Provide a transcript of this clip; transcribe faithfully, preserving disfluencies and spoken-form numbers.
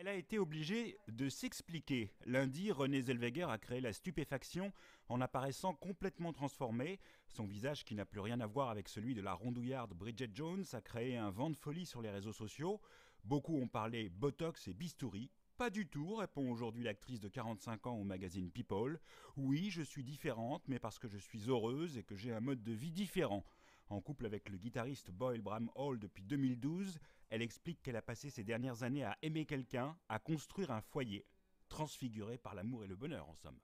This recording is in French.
Elle a été obligée de s'expliquer. Lundi, Renée Zellweger a créé la stupéfaction en apparaissant complètement transformée. Son visage, qui n'a plus rien à voir avec celui de la rondouillarde Bridget Jones, a créé un vent de folie sur les réseaux sociaux. Beaucoup ont parlé botox et bistouri. Pas du tout, répond aujourd'hui l'actrice de quarante-cinq ans au magazine People. Oui, je suis différente, mais parce que je suis heureuse et que j'ai un mode de vie différent. En couple avec le guitariste Doyle Bramhall depuis deux mille douze, elle explique qu'elle a passé ses dernières années à aimer quelqu'un, à construire un foyer, transfigurée par l'amour et le bonheur en somme.